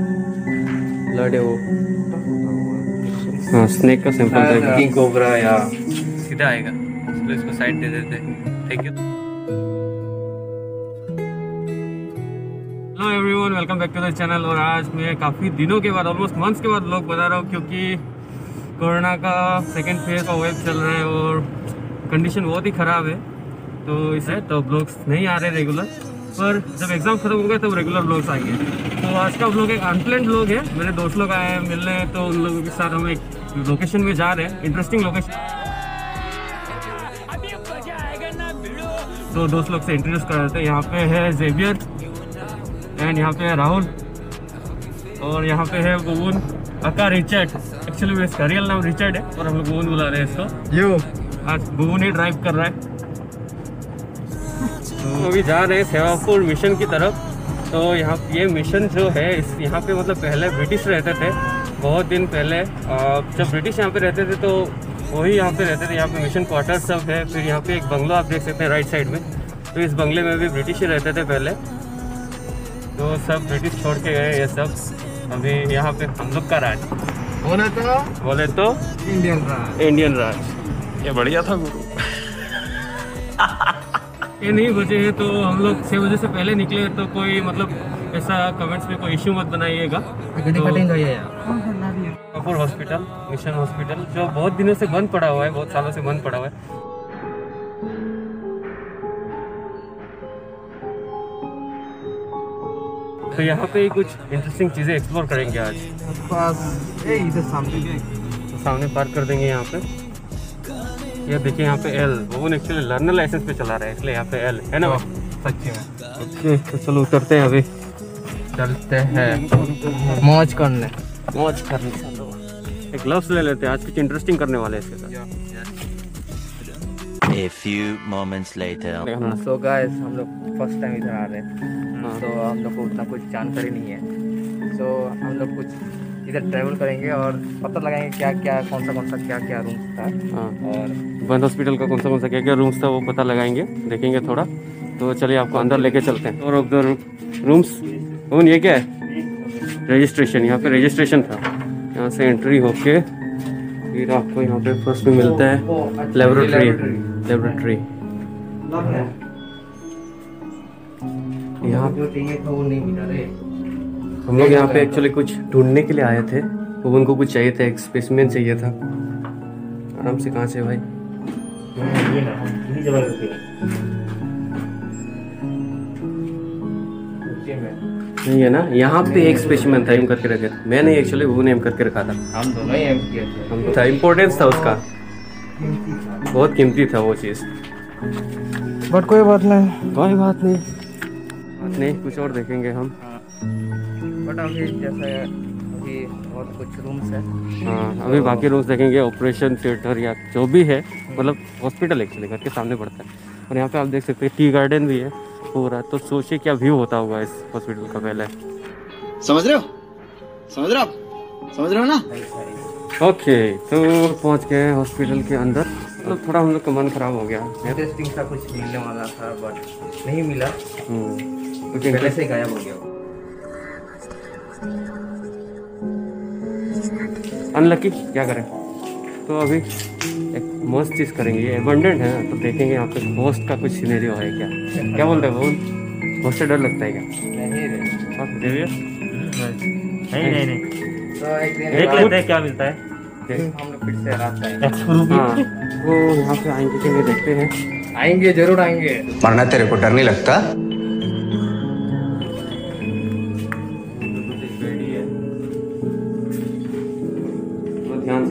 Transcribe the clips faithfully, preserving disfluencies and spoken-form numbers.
Blood है वो। हाँ, स्नेक का सैंपल था, किंग कोबरा या सीधा आएगा। चलो इसको साइड दे देते हैं। Thank you. Hello everyone, welcome back to the channel. और आज मैं काफ़ी दिनों के बाद, ऑलमोस्ट मंथ्स के बाद व्लॉग बना रहा हूँ, क्योंकि कोरोना का सेकेंड फेज का वेव चल रहा है और कंडीशन बहुत ही ख़राब है। तो इसे तो ब्लॉग्स नहीं आ रहे रेगुलर, पर जब एग्ज़ाम ख़त्म हो गया तब तो रेगुलर ब्लॉग्स आ गए। तो आज का ब्लॉग एक अनप्लैन्ड ब्लॉग है। मेरे दोस्त लोग आए हैं मिलने, तो उन लोगों के साथ हम एक लोकेशन में जा रहे हैं, इंटरेस्टिंग लोकेशन। तो दोस्त लोग से इंट्रोड्यूस कराते हैं। यहाँ पे है ज़ेवियर एंड यहाँ पे है राहुल और यहाँ पे है वोवन अका रिचर्ड। एक्चुअली मेरा इसका रियल नाम रिचर्ड है और हम लोग वोवन बुला रहे हैं इसको। यो आज वोवन ही ड्राइव कर रहा है। तो अभी जा रहे हैं सेवापुर मिशन की तरफ। तो यहाँ ये मिशन जो है, इस यहाँ पे मतलब पहले ब्रिटिश रहते थे, बहुत दिन पहले जब ब्रिटिश यहाँ पे रहते थे तो वही यहाँ पे रहते थे। यहाँ पे मिशन क्वार्टर सब है। फिर यहाँ पे एक बंगला आप देख सकते हैं राइट साइड में, तो इस बंगले में भी ब्रिटिश ही रहते थे पहले। तो सब ब्रिटिश छोड़ के गए ये सब। अभी यहाँ पे हम लोग का राज बोले तो बोले तो इंडियन राज, इंडियन राज। ये बढ़िया था गुरु। ये नहीं बजे हैं तो हम लोग छः बजे से पहले निकले, तो कोई मतलब ऐसा कमेंट्स में कोई इश्यू मत बनाइएगा। सेवापुर हॉस्पिटल, मिशन हॉस्पिटल, जो बहुत दिनों से बंद पड़ा हुआ है, बहुत सालों से बंद पड़ा हुआ है। तो यहाँ पे कुछ इंटरेस्टिंग चीज़ें एक्सप्लोर करेंगे आज। इधर सामने सामने पार्क कर देंगे यहाँ पे। ये देखिए यहाँ पे एल, वो एक्चुअली लर्नर लाइसेंस पे चला रहा है इसलिए यहाँ पे एल है ना। सच्ची में। तो चलो उतरते हैं, अभी चलते हैं मौज करने मौज करने एक ग्लव्स ले लेते हैं, आज कुछ इंटरेस्टिंग करने वाले हैं इसके साथ। A few moments later. So guys, हम लोग फर्स्ट टाइम इधर आ रहे हैं, तो हम लोग को उतना कुछ जानकारी नहीं है। सो हम लोग कुछ इधर ट्रैवल करेंगे और पता लगाएंगे क्या क्या कौन सा कौन सा क्या क्या रूम्स था। हाँ, और बंद हॉस्पिटल का कौन सा कौन सा क्या क्या रूम्स था वो पता लगाएंगे, देखेंगे थोड़ा। तो चलिए आपको अंदर लेके चलते हैं। और ऑफ द रूम्स वो ये क्या है, रजिस्ट्रेशन। यहाँ पे रजिस्ट्रेशन था। यहाँ से एंट्री होके फिर आपको यहाँ पे फर्स्ट में मिलता है लेबोरेटरी। लेबोरेटरी यहाँ पे हम लोग यहाँ पे एक्चुअली कुछ ढूंढने के लिए आए थे, तो उनको कुछ चाहिए था, एक स्पेसिमेन चाहिए था। आराम से कहाँ से भाई, नहीं है ना। यहाँ पे एक स्पेसिमेन था, एम करके रखे था मैंने, एक्चुअली वो एम करके रखा था। हम दोनों ही एम किया था, हम था इम्पोर्टेंस था उसका, बहुत कीमती था वो चीज़। बट कोई बात नहीं, कोई बात नहीं बात नहीं कुछ और देखेंगे हम। अभी जैसा अभी और कुछ रूम्स है। हाँ, अभी बाकी रूम्स देखेंगे। ऑपरेशन थिएटर या जो भी है, मतलब हॉस्पिटल एक्चुअली घर के सामने पड़ता है। और यहाँ पे आप देख सकते हैं टी गार्डन भी है पूरा। तो सोचिए क्या व्यू होता होगा इस हॉस्पिटल का पहले। समझ रहे हो समझ रहे हो आप समझ रहे हो ना। ओके, तो पहुँच गए हॉस्पिटल के अंदर। तो थोड़ा हम लोग का मन खराब हो गया, इंटरेस्टिंग सा कुछ मिलने वाला था बट नहीं मिला, कुछ पहले से गायब हो गया। अनलकी, क्या करें। तो अभी एक मस्त चीज़ करेंगे, ये एबंडेंट है तो देखेंगे यहाँ पे होस्ट का कुछ सीनेरियो है क्या। क्या बोलते हैं वो, होस्ट से डर लगता है क्या? नहीं नहीं नहीं तो एक दिन है, क्या मिलता है हम लोग फिर से रात आएंगे। हाँ, वो यहाँ पे आएंगे कि नहीं देखते हैं। आएंगे, जरूर आएंगे। मरना तेरे को डर नहीं लगता।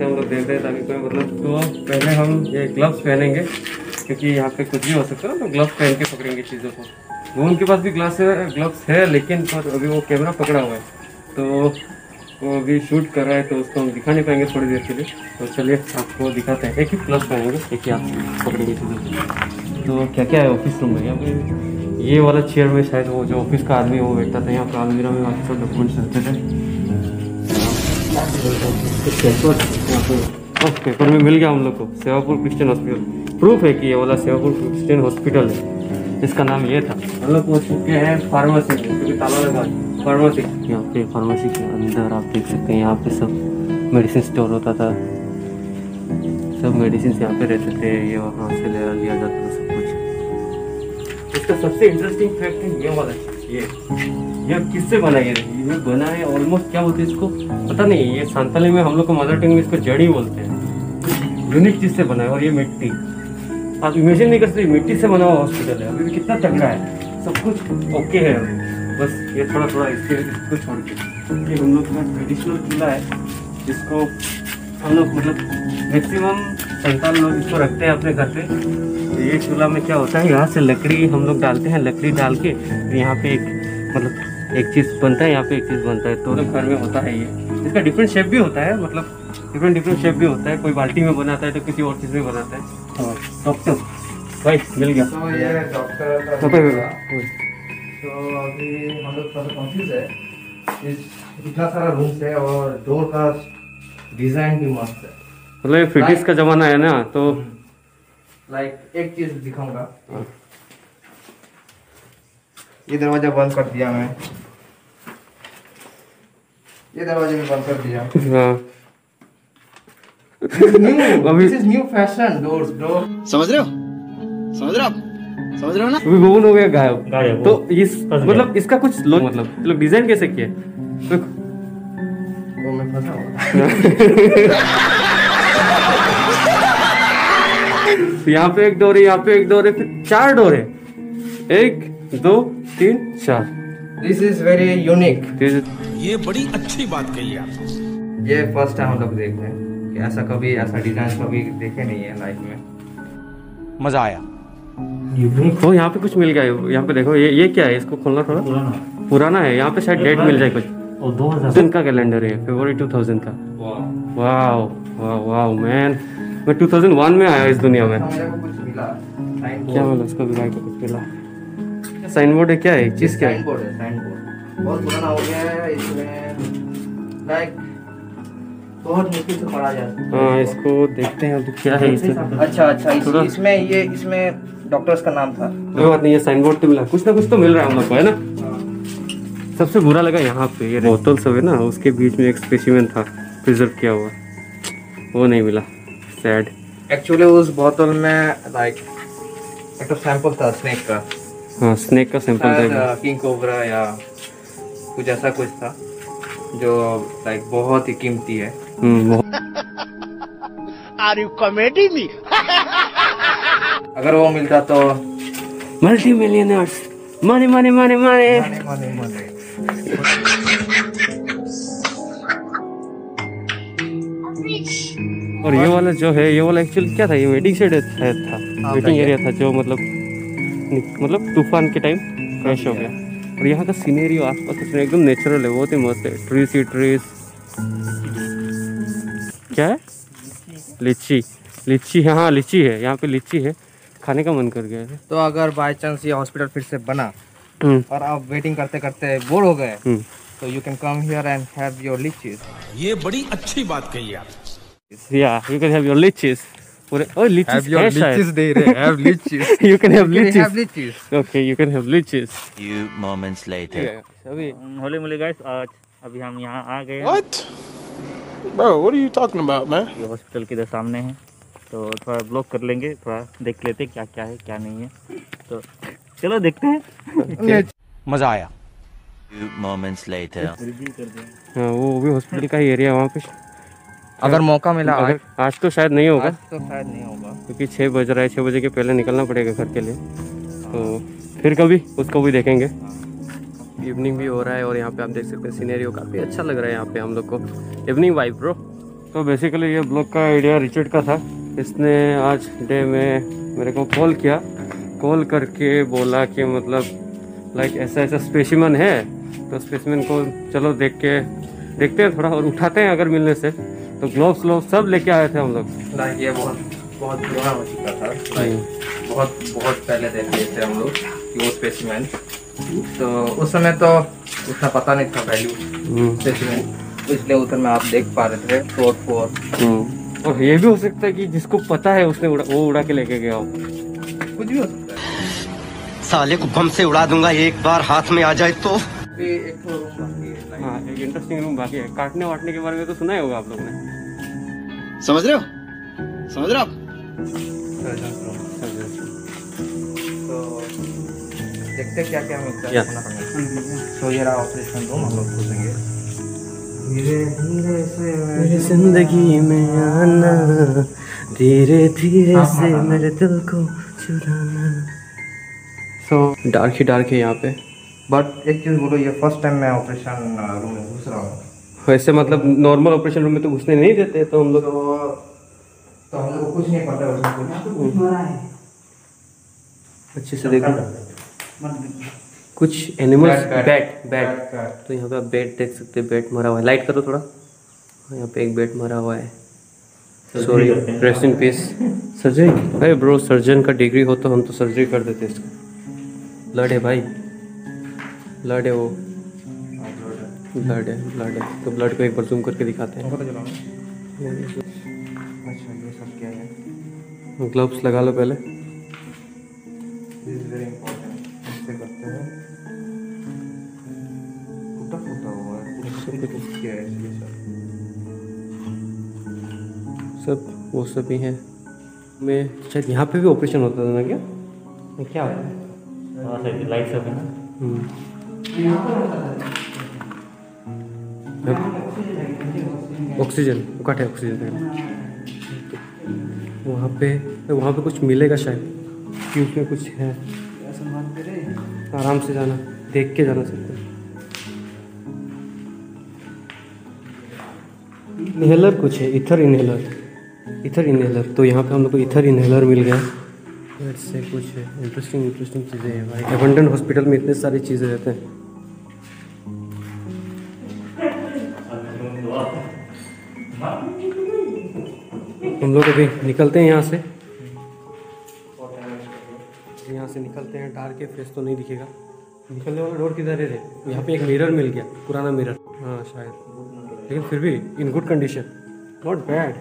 हम लोग देते हैं ताकि कोई मतलब, तो पहले हम ये ग्लव्स पहनेंगे क्योंकि यहाँ पे कुछ भी हो सकता है, तो ग्लव्स पहन के पकड़ेंगे चीज़ों को। वो उनके पास भी ग्लास है, ग्लव्स है, लेकिन पर अभी वो कैमरा पकड़ा हुआ है तो वो अभी शूट कर रहा है, तो उसको हम दिखा नहीं पाएंगे थोड़ी देर के लिए। तो चलिए आपको दिखाते हैं। एक ही ग्लव्स पहनेंगे, एक ही आप पकड़ेंगे चीज़ों को। तो क्या क्या है ऑफिस रूम में, यहाँ पे ये वाला चेयर में शायद वो जो ऑफिस का आदमी वो बैठता था। यहाँ पर आलमीरा में बाकी सब डॉक्यूमेंट्स रखते थे। ओके, पेपर में मिल गया हम लोग को सेवापुर क्रिश्चियन हॉस्पिटल। प्रूफ है कि ये वाला सेवापुर क्रिश्चियन हॉस्पिटल है, इसका नाम ये था। हम लोग पहुँच चुके हैं फार्मेसी में, क्योंकि ताला लगा। फार्मेसी, यहाँ पे फार्मेसी के अंदर आप देख सकते हैं यहाँ पे सब मेडिसिन स्टोर होता था, सब मेडिसिन यहाँ पे रहते थे, ये वहाँ से ले लिया जाता था सब कुछ। इसका सबसे इंटरेस्टिंग फैक्ट है ये वाला, ये ये किससे बना, ये ये बना है ऑलमोस्ट क्या बोलते हैं इसको पता नहीं, ये सांताली में हम लोग को मदर टंग में इसको जड़ी बोलते हैं, यूनिक चीज़ से बना है। और ये मिट्टी आप इमेजिन नहीं कर सकते, मिट्टी से बना हुआ हॉस्पिटल है, अभी भी कितना तगड़ा है, सब कुछ ओके है। बस ये थोड़ा थोड़ा इसके इसको छोड़ के ये हम लोग का ट्रेडिशनल किला है जिसको हम लोग मतलब मैक्सिमम संतान लोग इसको रखते हैं अपने घर पे। तो ये चूल्हा में क्या होता है, यहाँ से लकड़ी हम लोग डालते हैं, लकड़ी डाल के यहाँ पे एक मतलब एक चीज़ बनता है, यहाँ पे एक चीज़ बनता है, तो घर में होता है ये। इसका डिफरेंट शेप भी होता है, मतलब डिफरेंट डिफरेंट शेप भी होता है, कोई बाल्टी में बनाता है तो किसी और चीज़ में बनाता है। डॉक्टर भाई मिल गया डॉक्टर, तो अभी हम लोग थोड़ा कंफ्यूज है, इतना सारा रूम्स है और डोर का डिजाइन भी मस्त है, मतलब फिटिस का जमाना है ना, तो लाइक एक चीज दिखाऊंगा। ये दरवाजा बंद कर दिया मैं, ये दरवाजा भी बंद कर दिया। This is new fashion doors, door समझ रहे हो, समझ रहे हो, समझ रहे हो ना। अभी बोन हो गया गायब, गायब तो इस मतलब इसका कुछ लो, मतलब लोग डिजाइन कैसे किया तो, वो मैं फंसा हूं। यहाँ पे एक डोर है, यहाँ पे एक डोर है, फिर चार डोर है, एक दो तीन चार। दिस इज वेरी यूनिक, ये बड़ी अच्छी बात कही आप, ये फर्स्ट टाइम हम लोग देख रहे हैं कि ऐसा कभी ऐसा डिजाइन कभी देखे नहीं है लाइफ में, मजा आया। तो यहाँ पे कुछ मिल गया है, यहाँ पे देखो ये ये क्या है, इसको खोलना थोड़ा पुराना, पुराना है, यहाँ पे शायद डेट मिल जाए कुछ, और दो हज़ार का कैलेंडर है, फरवरी दो हज़ार का। वाओ वाओ वाओ मैन, मैं दो हज़ार एक में आया इस दुनिया में, क्या मिला इसको बिगाड़ के कुछ मिला। साइन बोर्ड है, क्या है चीज, क्या है, बहुत पुराना हो गया है, इसमें लाइक बहुत मुश्किल से पढ़ा जाता है। हाँ इसको देखते हैं अभी क्या है इसमें। अच्छा अच्छा इसमें इस ये इसमें डॉक्टर्स का नाम था, कोई बात नहीं, ये साइन बोर्ड तो मिला, कुछ ना कुछ तो मिल रहा है हम लोग को, है ना। सबसे बुरा लगा यहाँ पे ये बोतल सब है ना, उसके बीच में एक स्पेसिमेन था प्रिजर्व किया हुआ, वो नहीं मिला, सैड। एक्चुअली उस बोतल में लाइक एक सैंपल था स्नेक का, हाँ स्नेक का सैंपल था, किंग कोबरा या कुछ ऐसा कुछ था जो लाइक बहुत ही कीमती है। आर यू कॉमेडी मी, अगर वो मिलता तो मल्टी मिलियनर्स माने माने माने माने माने माने। और ये वाला जो है, ये वाला एक्चुअली क्या था, ये वेटिंग शेड था, वेटिंग एरिया था जो मतलब मतलब तूफान के टाइम क्रैश हो गया। और यहाँ का सीनरी आसपास का एकदम नेचुरल है, बहुत ही मस्त है, ट्रीज ही ट्रीज। क्या है, लीची, लीची है, हाँ लीची है, यहाँ पे लीची है, खाने का मन कर गया है। तो अगर बाय चांस ये हॉस्पिटल फिर से बना और आप वेटिंग करते करते बोर हो गए, तो you can come here and have your lychees, ये बड़ी अच्छी बात कही आप, या you can have your lychees पूरे, और लीचीज लीचीज दे रहे, have lychees, you can have lychees, okay you can have lychees. Few moments later, अभी होले मोले गाइस, आज अभी हम यहां आ गए। What bro, what are you talking about man. ये हॉस्पिटल के सामने है, तो थोड़ा ब्लॉग कर लेंगे, थोड़ा देख लेते क्या क्या है क्या नहीं है, तो चलो देखते हैं। मजा आया। हाँ, वो भी हॉस्पिटल का ही एरिया, वहाँ पे अगर मौका मिला अगर, आज, आज तो शायद नहीं होगा, तो शायद नहीं होगा क्योंकि छः बज रहा है, छः बजे के पहले निकलना पड़ेगा घर के लिए, तो फिर कभी उसको भी देखेंगे। इवनिंग भी हो रहा है और यहाँ पे आप देख सकते हैं सीनरी काफ़ी अच्छा लग रहा है यहाँ पे हम लोग को, इवनिंग वाइब ब्रो। तो बेसिकली ये ब्लॉग का आइडिया रिचर्ड का था, इसने आज डे में मेरे को कॉल किया, कॉल करके बोला कि मतलब लाइक ऐसा ऐसा स्पेसिमन है, तो स्पेसिमन को चलो देख के देखते हैं थोड़ा और उठाते हैं अगर मिलने से, तो ग्लोव्स व्लोव्स सब लेके आए थे हम लोग। लाइक ये बहुत बहुत बुरा हो चुका था, बहुत बहुत पहले देख लिए थे हम लोग कि वो स्पेसिमन, तो उस समय तो उतना पता नहीं था वैल्यू स्पेसिमन, इसलिए उधर में आप देख पा रहे थे फ्लोर फोर। और ये भी हो सकता है कि जिसको पता है उसने उड़ा, वो उड़ा के लेके गया हो, कुछ भी हो सकता है। साले को बम से उड़ा दूंगा एक बार हाथ में आ जाए तो। अभी एक तो रूम बाकी है। हाँ, एक इंटरेस्टिंग रूम बाकी है। काटने वाटने के बारे में तो सुना ही होगा आप लोगों ने, समझ रहे हो समझ रहे हो आप। देखते क्या क्या मिलता है खाना पकाने। सो ये रहा ऑपरेशन रूम, हम लोग घुसेंगे धीरे धीरे से मेरी जिंदगी में आना, धीरे धीरे से मेरे दिल को चुराना। सो डार्क ही डार्क है यहाँ पे, बट एक चीज़ बोलो, ये फर्स्ट टाइम मैं ऑपरेशन रूम में घुस रहा हूँ। वैसे मतलब नॉर्मल ऑपरेशन रूम में तो घुसने नहीं देते, तो हम लोग तो हम लोग कुछ नहीं पता है। अच्छे से देखो कुछ एनिमल्स, बैट बैट तो यहाँ पे आप बैट देख सकते हैं, बैट मरा हुआ है। लाइट करो थोड़ा, यहाँ पे एक बैट मरा हुआ है। Sorry, rest in peace. Surgery, अरे ब्रो सर्जन का डिग्री हो तो हम तो सर्जरी कर देते इसको। ब्लड है भाई, ब्लड है, वो ब्लड है ब्लड है तो ब्लड को एक बार ज़ूम करके दिखाते हैं। अच्छा ये सब क्या है? ग्लव्स लगा लो पहले, करते हैं। फुटा फुटा हुआ है सब, वो सब ही है। मैं शायद यहाँ पे भी ऑपरेशन होता था ना, क्या क्या होता है? लाइट सब है ना। ऑक्सीजन कट है, ऑक्सीजन वहाँ पे वहाँ पे कुछ मिलेगा शायद कि उसमें कुछ है। आराम से जाना, देख के जाना सकते। इनहेलर कुछ है, इथर इनहेलर इथर इनहेलर तो यहाँ पे हम लोग को इथर इनहेलर मिल गया। इससे कुछ है इंटरेस्टिंग इंटरेस्टिंग चीज़ें हैं भाई। एबंडन हॉस्पिटल में इतने सारी चीज़ें रहते हैं। हम लोग अभी निकलते हैं यहाँ से, यहाँ से निकलते हैं। डार्क के फेस तो नहीं दिखेगा। निकलने वाला डोर किधर है? यहाँ पे एक मिरर मिल गया, पुराना मिरर। हाँ शायद, लेकिन फिर भी in good condition, not bad.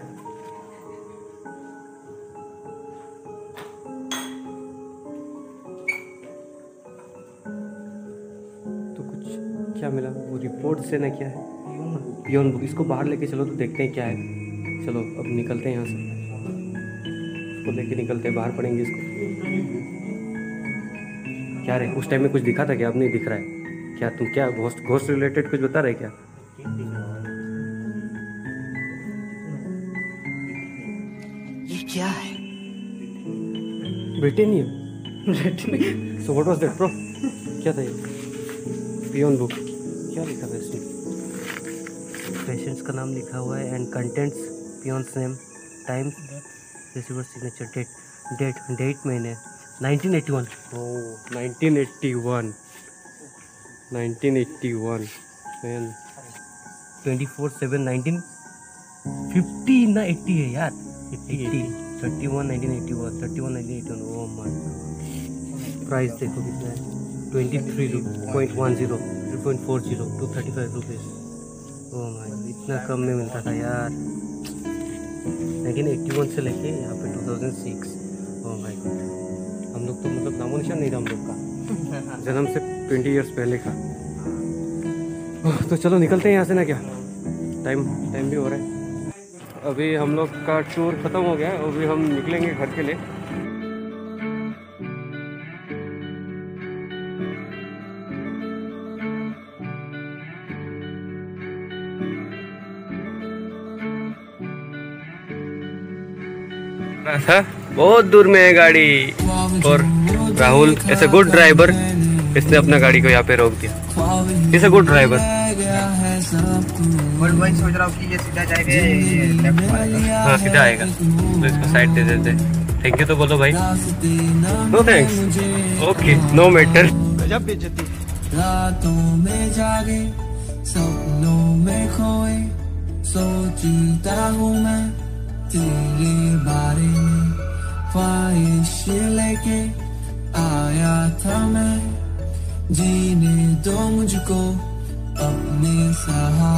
तो कुछ क्या मिला वो रिपोर्ट से ना, क्या है बियॉन्ड बुक। इसको बाहर लेके चलो तो देखते हैं क्या है। चलो अब निकलते हैं यहाँ से, इसको लेके निकलते हैं बाहर, पड़ेंगे इसको। क्या रे उस टाइम में कुछ दिखा था क्या? अब नहीं दिख रहा है क्या? तुम क्या घोस्ट घोस्ट रिलेटेड कुछ बता रहे क्या? ये क्या है? ब्रिटेनियम ब्रिटेनियम so what was that bro? क्या था ये? बियॉन्ड बुक क्या लिखा था इसमें? पेशेंट्स का नाम लिखा हुआ है and contents patient's name, time, receiver signature, date date date महीने nineteen eighty one. Oh nineteen eighty one, nineteen eighty one man. Twenty four seven nineteen fifty ना एटी है यार, eighty thirty one nineteen eighty one, thirty one nineteen eighty one. Oh my God, price देखो कितना है, twenty three point one zero, three point four zero, two thirty five rupees. Oh my, इतना कम में मिलता था यार। नाइनटीन एटी वन से लेके यहाँ पे two thousand six. Oh my God, हम लोग तो मतलब नामो निशान नहीं था हम लोग का, जन्म से ट्वेंटी इयर्स पहले का। तो चलो निकलते हैं यहाँ से ना, क्या टाइम टाइम भी हो रहा है। अभी हम लोग का टूर ख़त्म हो गया है, अभी हम निकलेंगे घर के लिए। बहुत दूर में है गाड़ी, और राहुल ऐसे गुड ड्राइवर, इसने अपना गाड़ी को यहाँ पे रोक दिया। इसे गुड ड्राइवर सोच रहा हूँ कि ये सीधा जाएगा, हाँ सीधा आएगा, तो इसको साइड दे देते। थैंक यू तो बोलो भाई। No thanks, okay, no matter. गजब बेइज्जती। रातों में जागे, सपनों में खोए, सोचता हूँ मैं तेरे बारे में, ख्वाहिश लेके आया था मैं, जीने दो मुझको अपने सहारे।